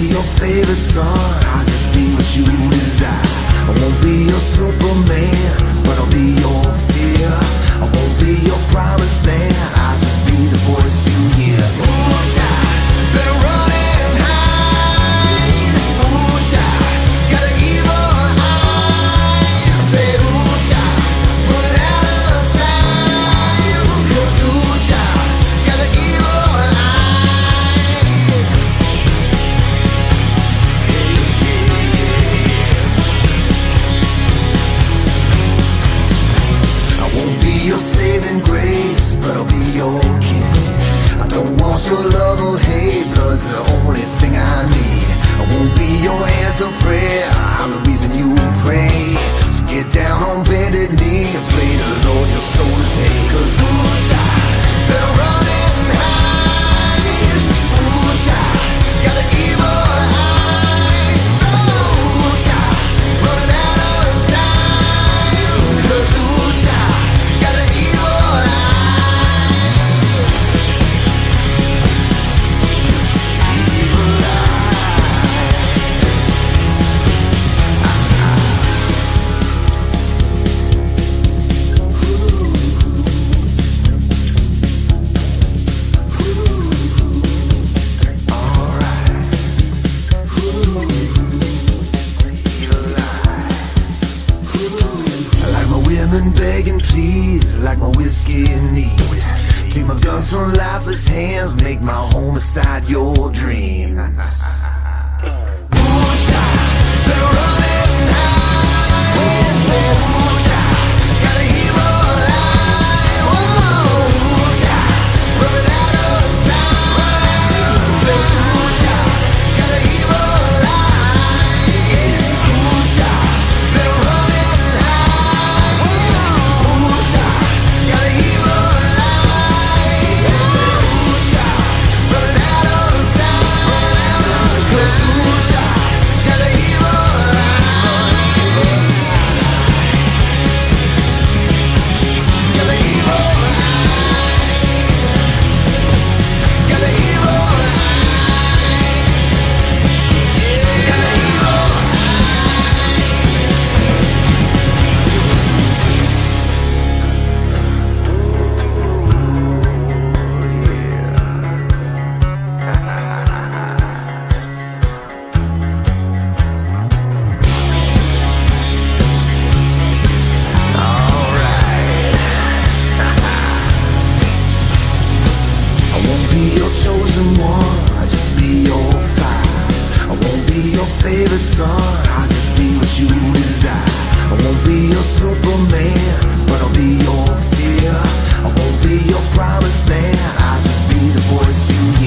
be your favorite son, I'll just be what you desire. I won't be your Superman, but I'll be your fear. I won't be your promised land, I'll just be the voice you hear. Who's I? Better run it. Your love or hate, love's the only thing I need. I won't be your answer prayer, I'm the reason you pray. So get down on bended knee and play the Lord your soul today. Cause ooh child, better run and hide. Ooh child, got an evil eye. Ooh child, running out of time. Cause ooh child, got an evil eye. From lifeless hands, make my home beside your dreams. Promise that I'll just be the voice you hear.